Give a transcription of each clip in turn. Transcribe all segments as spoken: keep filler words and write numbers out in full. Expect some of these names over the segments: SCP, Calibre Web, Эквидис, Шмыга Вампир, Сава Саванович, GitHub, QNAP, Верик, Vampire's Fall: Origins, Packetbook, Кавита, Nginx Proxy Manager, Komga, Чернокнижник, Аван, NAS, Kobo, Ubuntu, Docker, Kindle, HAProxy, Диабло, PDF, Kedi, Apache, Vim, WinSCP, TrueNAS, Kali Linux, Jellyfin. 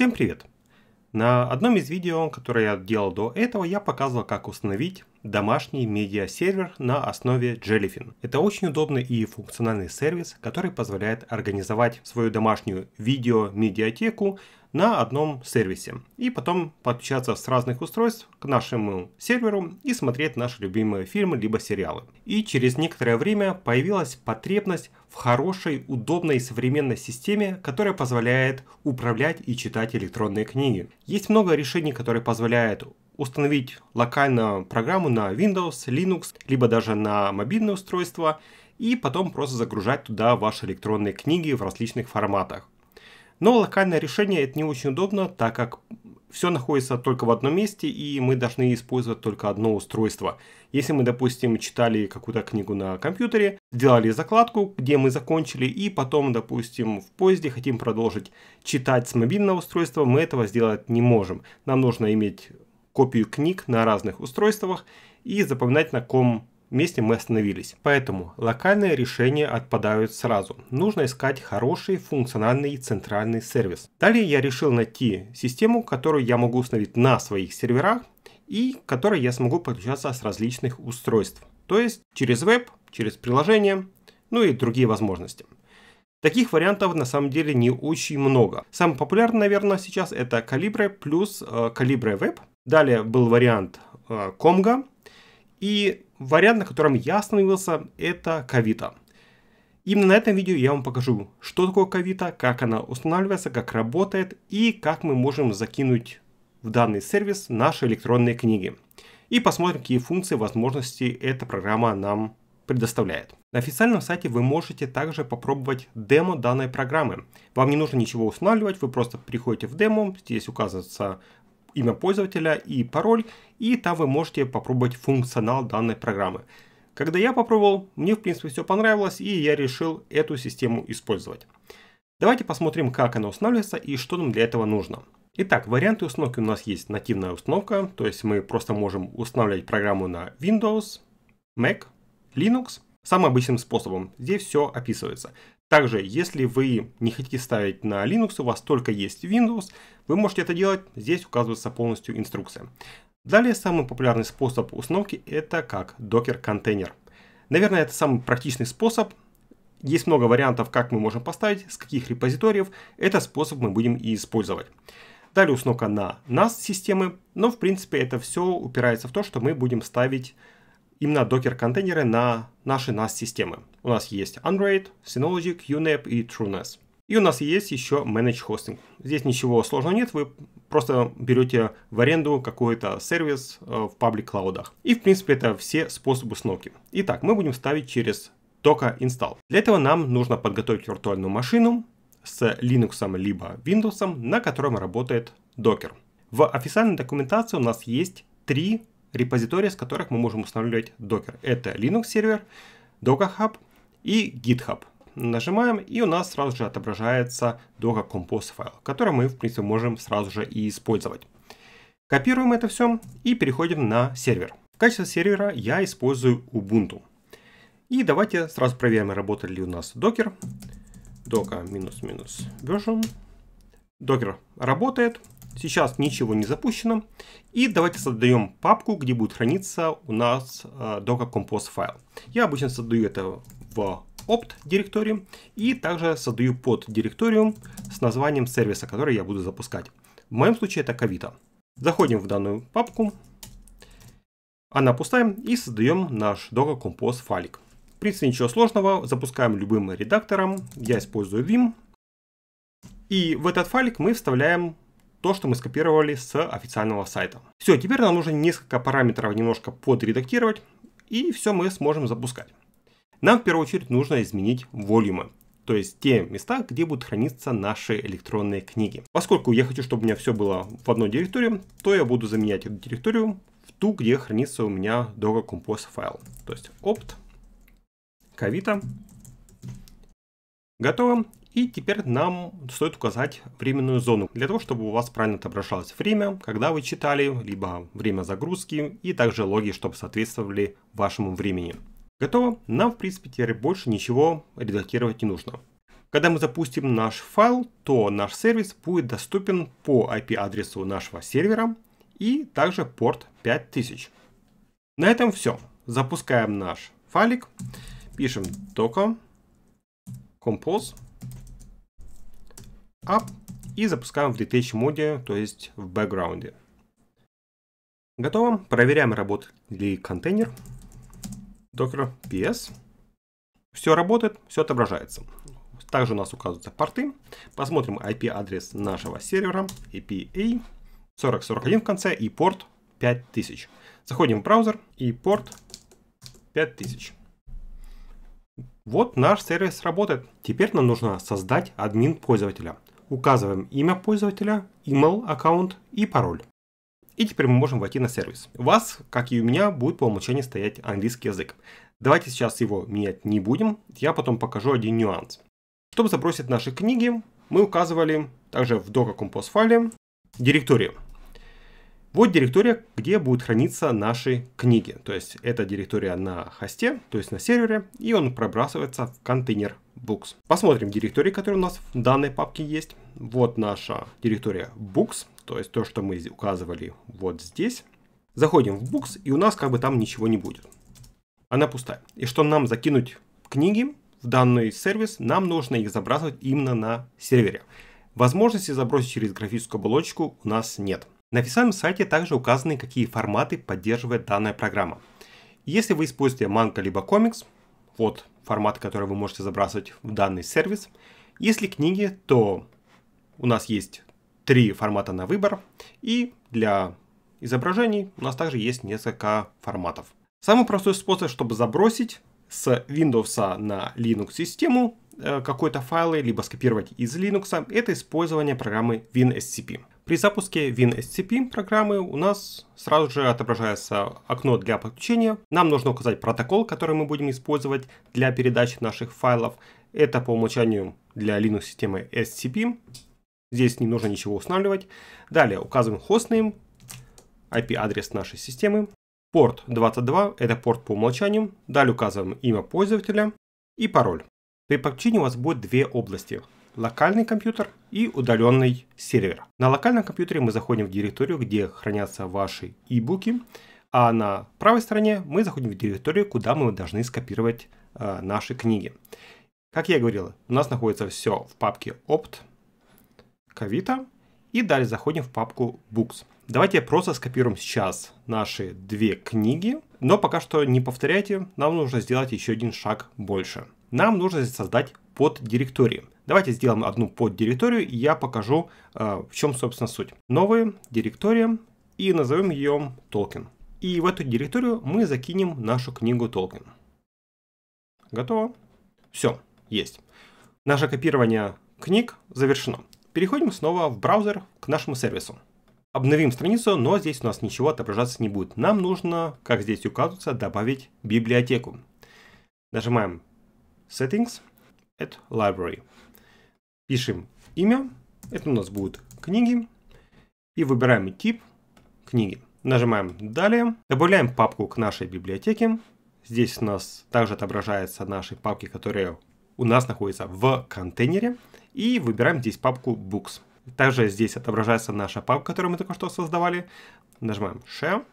Всем привет! На одном из видео, которое я делал до этого, я показывал, как установить домашний медиа-сервер на основе Jellyfin. Это очень удобный и функциональный сервис, который позволяет организовать свою домашнюю видео-медиатеку на одном сервисе и потом подключаться с разных устройств к нашему серверу и смотреть наши любимые фильмы либо сериалы. И через некоторое время появилась потребность в хорошей, удобной и современной системе, которая позволяет управлять и читать электронные книги. Есть много решений, которые позволяют установить локально программу на Windows, Linux, либо даже на мобильное устройство и потом просто загружать туда ваши электронные книги в различных форматах. Но локальное решение это не очень удобно, так как все находится только в одном месте, и мы должны использовать только одно устройство. Если мы, допустим, читали какую-то книгу на компьютере, сделали закладку, где мы закончили, и потом, допустим, в поезде хотим продолжить читать с мобильного устройства, мы этого сделать не можем. Нам нужно иметь копию книг на разных устройствах и запоминать, на ком месте мы остановились. Поэтому локальные решения отпадают сразу. Нужно искать хороший функциональный центральный сервис. Далее я решил найти систему, которую я могу установить на своих серверах и к которой я смогу подключаться с различных устройств. То есть через веб, через приложение, ну и другие возможности. Таких вариантов на самом деле не очень много. Самый популярный, наверное, сейчас это Calibre плюс Calibre Web. Далее был вариант Komga. И вариант, на котором я остановился, это Кавита. Именно на этом видео я вам покажу, что такое Кавита, как она устанавливается, как работает и как мы можем закинуть в данный сервис наши электронные книги. И посмотрим, какие функции и возможности эта программа нам предоставляет. На официальном сайте вы можете также попробовать демо данной программы. Вам не нужно ничего устанавливать, вы просто приходите в демо, здесь указывается имя пользователя и пароль, и там вы можете попробовать функционал данной программы. Когда я попробовал, мне в принципе все понравилось, и я решил эту систему использовать. Давайте посмотрим, как она устанавливается и что нам для этого нужно. Итак, варианты установки у нас есть нативная установка, то есть мы просто можем устанавливать программу на Windows, Mac, Linux, самым обычным способом. Здесь все описывается. Также, если вы не хотите ставить на Linux, у вас только есть Windows, вы можете это делать, здесь указывается полностью инструкция. Далее, самый популярный способ установки это как Docker контейнер. Наверное, это самый практичный способ. Есть много вариантов, как мы можем поставить, с каких репозиториев. Этот способ мы будем и использовать. Далее установка на нас системы, но в принципе это все упирается в то, что мы будем ставить именно докер-контейнеры на наши нас-системы. У нас есть Android, Synology, QNAP и TrueNAS. И у нас есть еще Manage Hosting. Здесь ничего сложного нет, вы просто берете в аренду какой-то сервис в паблик-клаудах. И в принципе это все способы установки. Итак, мы будем ставить через Docker Install. Для этого нам нужно подготовить виртуальную машину с Linux либо Windows, на котором работает Docker. В официальной документации у нас есть три репозитории, с которых мы можем устанавливать Docker. Это Linux сервер, Docker Hub и GitHub. Нажимаем, и у нас сразу же отображается Docker Compose файл, который мы, в принципе, можем сразу же и использовать. Копируем это все и переходим на сервер. В качестве сервера я использую Ubuntu. И давайте сразу проверим, работает ли у нас Docker. Docker-version. Docker работает. Сейчас ничего не запущено. И давайте создаем папку, где будет храниться у нас Docker Compose файл. Я обычно создаю это в opt директории и также создаю под директорию с названием сервиса, который я буду запускать. В моем случае это Kavita. Заходим в данную папку. Она пустая. И создаем наш Docker Compose файлик. В принципе, ничего сложного. Запускаем любым редактором. Я использую Vim. И в этот файлик мы вставляем то, что мы скопировали с официального сайта. Все, теперь нам нужно несколько параметров немножко подредактировать, и все мы сможем запускать. Нам в первую очередь нужно изменить волюмы, то есть те места, где будут храниться наши электронные книги. Поскольку я хочу, чтобы у меня все было в одной директории, то я буду заменять эту директорию в ту, где хранится у меня Docker Compose файл. То есть opt, Kavita. Готово. И теперь нам стоит указать временную зону, для того, чтобы у вас правильно отображалось время, когда вы читали, либо время загрузки, и также логи, чтобы соответствовали вашему времени. Готово. Нам, в принципе, теперь больше ничего редактировать не нужно. Когда мы запустим наш файл, то наш сервис будет доступен по ай пи-адресу нашего сервера и также порт пять тысяч. На этом все. Запускаем наш файлик, пишем docker compose app и запускаем в dth моде, то есть в бэкграунде. Готово. Проверяем, работает ли контейнер. Docker ps. Все работает, все отображается. Также у нас указываются порты. Посмотрим ай пи-адрес нашего сервера, эй пи эй сорок сорок один в конце и порт пять тысяч. Заходим в браузер и порт пять тысяч. Вот наш сервис работает. Теперь нам нужно создать админ пользователя. Указываем имя пользователя, email аккаунт и пароль. И теперь мы можем войти на сервис. У вас, как и у меня, будет по умолчанию стоять английский язык. Давайте сейчас его менять не будем. Я потом покажу один нюанс. Чтобы забросить наши книги, мы указывали также в Docker Compose файле директорию. Вот директория, где будут храниться наши книги. То есть это директория на хосте, то есть на сервере, и он пробрасывается в контейнер Books. Посмотрим директории, которые у нас в данной папке есть. Вот наша директория Books, то есть то, что мы указывали вот здесь. Заходим в Books, и у нас как бы там ничего не будет. Она пустая. И что нам закинуть книги в данный сервис, нам нужно их забрасывать именно на сервере. Возможности забросить через графическую оболочку у нас нет. На официальном сайте также указаны, какие форматы поддерживает данная программа. Если вы используете манго либо комикс, вот формат, который вы можете забрасывать в данный сервис. Если книги, то у нас есть три формата на выбор. И для изображений у нас также есть несколько форматов. Самый простой способ, чтобы забросить с Windows на Linux систему какой-то файлы, либо скопировать из Linux, это использование программы WinSCP. При запуске WinSCP программы у нас сразу же отображается окно для подключения. Нам нужно указать протокол, который мы будем использовать для передачи наших файлов. Это по умолчанию для Linux системы эс си пи. Здесь не нужно ничего устанавливать. Далее указываем хостнейм, ай пи-адрес нашей системы. Порт двадцать два, это порт по умолчанию. Далее указываем имя пользователя и пароль. При подключении у вас будет две области. Локальный компьютер и удаленный сервер. На локальном компьютере мы заходим в директорию, где хранятся ваши e-буки. А на правой стороне мы заходим в директорию, куда мы должны скопировать э, наши книги. Как я и говорил, у нас находится все в папке opt, Kavita. И далее заходим в папку Books. Давайте просто скопируем сейчас наши две книги. Но пока что не повторяйте, нам нужно сделать еще один шаг больше. Нам нужно создать поддиректории. Давайте сделаем одну поддиректорию, и я покажу, э, в чем, собственно, суть. Новая директория, и назовем ее Token. И в эту директорию мы закинем нашу книгу Token. Готово. Все, есть. Наше копирование книг завершено. Переходим снова в браузер к нашему сервису. Обновим страницу, но здесь у нас ничего отображаться не будет. Нам нужно, как здесь указывается, добавить библиотеку. Нажимаем Settings, Add Library. Пишем имя, это у нас будут книги. И выбираем тип книги. Нажимаем Далее. Добавляем папку к нашей библиотеке. Здесь у нас также отображаются наши папки, которые у нас находятся в контейнере. И выбираем здесь папку Books. Также здесь отображается наша папка, которую мы только что создавали. Нажимаем Share.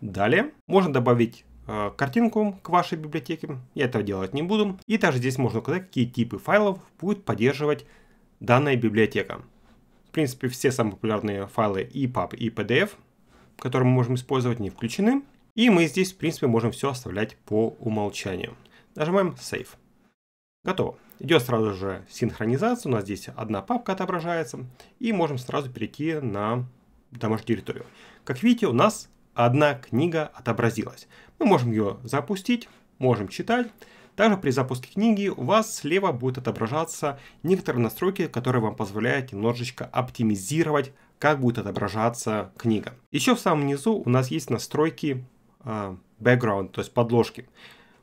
Далее. Можно добавить э, картинку к вашей библиотеке. Я этого делать не буду. И также здесь можно указать, какие типы файлов будет поддерживать данная библиотека. В принципе, все самые популярные файлы и паб и пи ди эф, которые мы можем использовать, не включены. И мы здесь, в принципе, можем все оставлять по умолчанию. Нажимаем Save. Готово. Идет сразу же синхронизация. У нас здесь одна папка отображается. И можем сразу перейти на домашнюю территорию. Как видите, у нас одна книга отобразилась. Мы можем ее запустить, можем читать. Также при запуске книги у вас слева будут отображаться некоторые настройки, которые вам позволяют немножечко оптимизировать, как будет отображаться книга. Еще в самом низу у нас есть настройки э, background, то есть подложки.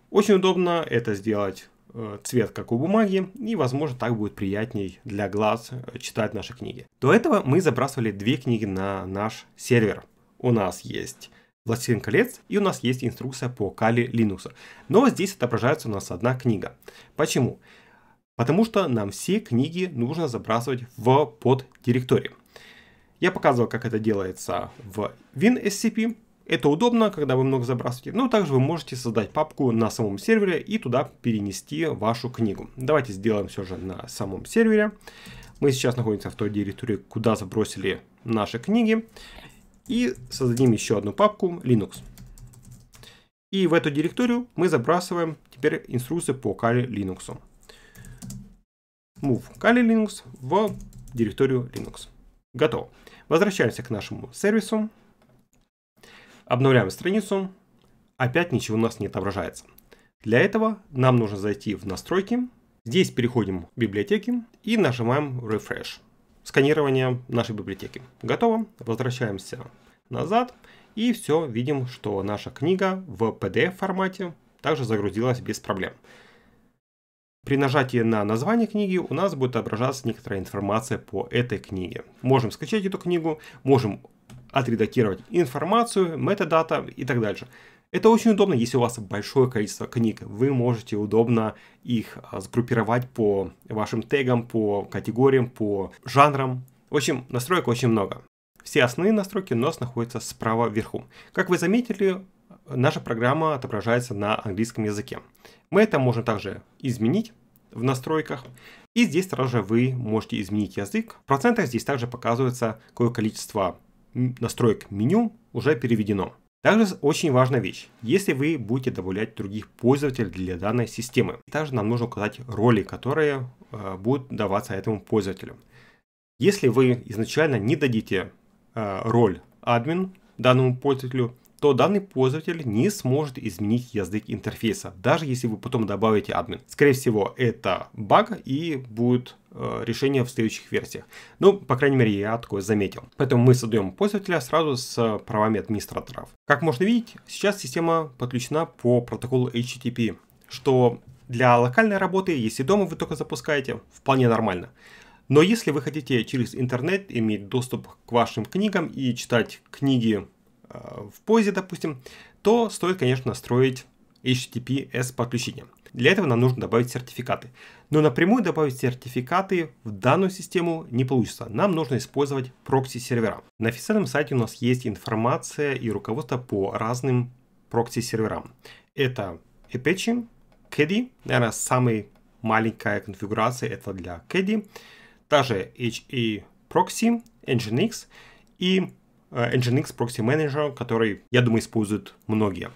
Очень удобно это сделать. Цвет как у бумаги, и, возможно, так будет приятней для глаз читать наши книги. До этого мы забрасывали две книги на наш сервер. У нас есть «Властелин колец» и у нас есть инструкция по Kali Linux. Но здесь отображается у нас одна книга. Почему? потому что нам все книги нужно забрасывать в поддиректории. Я показывал, как это делается в WinSCP. Это удобно, когда вы много забрасываете, но также вы можете создать папку на самом сервере и туда перенести вашу книгу. Давайте сделаем все же на самом сервере. Мы сейчас находимся в той директории, куда забросили наши книги. И создадим еще одну папку Linux. И в эту директорию мы забрасываем теперь инструкции по Kali Linux. Move Kali Linux в директорию Linux. Готово. Возвращаемся к нашему сервису. Обновляем страницу. Опять ничего у нас не отображается. Для этого нам нужно зайти в настройки. Здесь переходим в библиотеки и нажимаем Refresh. Сканирование нашей библиотеки. Готово. Возвращаемся назад. И все, видим, что наша книга в пи ди эф формате также загрузилась без проблем. При нажатии на название книги у нас будет отображаться некоторая информация по этой книге. Можем скачать эту книгу, можем отредактировать информацию, метадата и так дальше. Это очень удобно, если у вас большое количество книг. Вы можете удобно их сгруппировать по вашим тегам, по категориям, по жанрам. В общем, настроек очень много. Все основные настройки у нас находятся справа вверху. Как вы заметили, наша программа отображается на английском языке. Мы это можем также изменить в настройках. И здесь сразу же вы можете изменить язык. В процентах здесь также показывается, какое количество настроек меню уже переведено. Также очень важная вещь, если вы будете добавлять других пользователей для данной системы. Также нам нужно указать роли, которые э, будут даваться этому пользователю. Если вы изначально не дадите э, роль админ данному пользователю, то данный пользователь не сможет изменить язык интерфейса, даже если вы потом добавите админ. Скорее всего, это баг и будет э, решение в следующих версиях. Ну, по крайней мере, я такое заметил. Поэтому мы создаем пользователя сразу с правами администраторов. Как можно видеть, сейчас система подключена по протоколу эйч ти ти пи, что для локальной работы, если дома вы только запускаете, вполне нормально. Но если вы хотите через интернет иметь доступ к вашим книгам и читать книги в позе, допустим, то стоит, конечно, настроить эйч ти ти пи эс подключение. Для этого нам нужно добавить сертификаты. Но напрямую добавить сертификаты в данную систему не получится. Нам нужно использовать прокси-сервера. На официальном сайте у нас есть информация и руководство по разным прокси-серверам. Это Apache, Kedi, наверное, самая маленькая конфигурация, это для Kedi. Также HAProxy, Nginx и Nginx Proxy Manager, который, я думаю, используют многие.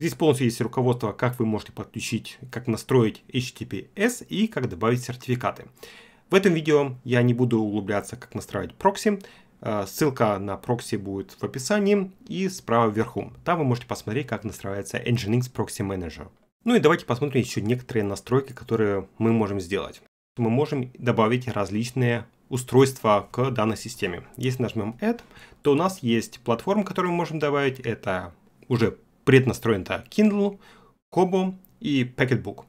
Здесь полностью есть руководство, как вы можете подключить, как настроить эйч ти ти пи эс и как добавить сертификаты. В этом видео я не буду углубляться, как настраивать прокси. Ссылка на прокси будет в описании и справа вверху. Там вы можете посмотреть, как настраивается Nginx Proxy Manager. Ну и давайте посмотрим еще некоторые настройки, которые мы можем сделать. Мы можем добавить различные устройства к данной системе. Если нажмем Add, то у нас есть платформа, которую мы можем добавить. Это уже преднастроено Kindle, Kobo и Packetbook.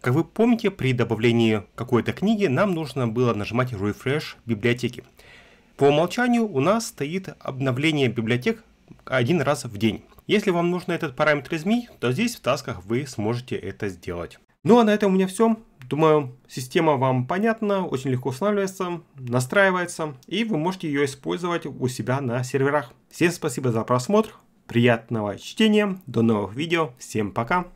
Как вы помните, при добавлении какой-то книги нам нужно было нажимать Refresh библиотеки. По умолчанию у нас стоит обновление библиотек один раз в день. Если вам нужно этот параметр изменить, то здесь в тасках вы сможете это сделать. Ну а на этом у меня все. Думаю, система вам понятна, очень легко устанавливается, настраивается, и вы можете ее использовать у себя на серверах. Всем спасибо за просмотр, приятного чтения, до новых видео, всем пока!